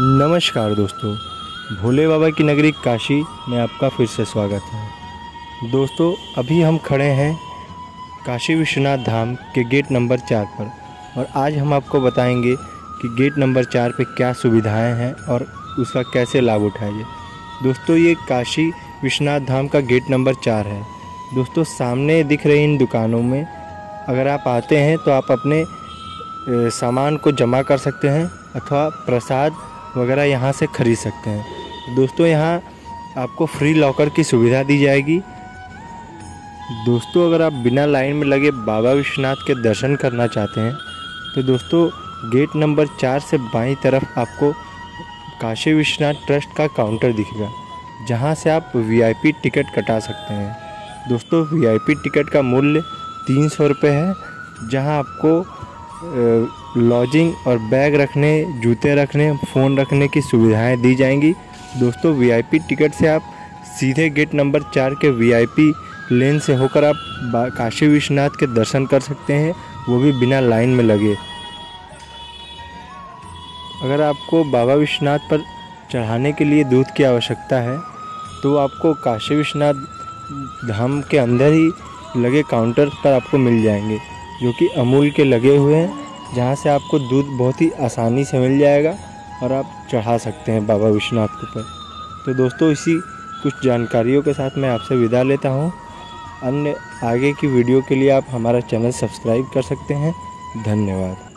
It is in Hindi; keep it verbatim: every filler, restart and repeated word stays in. नमस्कार दोस्तों, भोले बाबा की नगरी काशी में आपका फिर से स्वागत है। दोस्तों, अभी हम खड़े हैं काशी विश्वनाथ धाम के गेट नंबर चार पर और आज हम आपको बताएंगे कि गेट नंबर चार पे क्या सुविधाएं हैं और उसका कैसे लाभ उठाइए। दोस्तों, ये काशी विश्वनाथ धाम का गेट नंबर चार है। दोस्तों, सामने दिख रही इन दुकानों में अगर आप आते हैं तो आप अपने सामान को जमा कर सकते हैं अथवा प्रसाद वगैरह यहाँ से ख़रीद सकते हैं। दोस्तों, यहाँ आपको फ्री लॉकर की सुविधा दी जाएगी। दोस्तों, अगर आप बिना लाइन में लगे बाबा विश्वनाथ के दर्शन करना चाहते हैं तो दोस्तों गेट नंबर चार से बाईं तरफ आपको काशी विश्वनाथ ट्रस्ट का काउंटर दिखेगा, जहाँ से आप वीआईपी टिकट कटा सकते हैं। दोस्तों, वीआईपी टिकट का मूल्य तीन सौ रुपये है, जहाँ आपको लॉजिंग और बैग रखने, जूते रखने, फ़ोन रखने की सुविधाएं दी जाएंगी। दोस्तों, वीआईपी टिकट से आप सीधे गेट नंबर चार के वीआईपी लेन से होकर आप काशी विश्वनाथ के दर्शन कर सकते हैं, वो भी बिना लाइन में लगे। अगर आपको बाबा विश्वनाथ पर चढ़ाने के लिए दूध की आवश्यकता है तो आपको काशी विश्वनाथ धाम के अंदर ही लगे काउंटर पर आपको मिल जाएंगे, जो कि अमूल के लगे हुए हैं, जहाँ से आपको दूध बहुत ही आसानी से मिल जाएगा और आप चढ़ा सकते हैं बाबा विश्वनाथ के ऊपर। तो दोस्तों, इसी कुछ जानकारियों के साथ मैं आपसे विदा लेता हूँ। अन्य आगे की वीडियो के लिए आप हमारा चैनल सब्सक्राइब कर सकते हैं। धन्यवाद।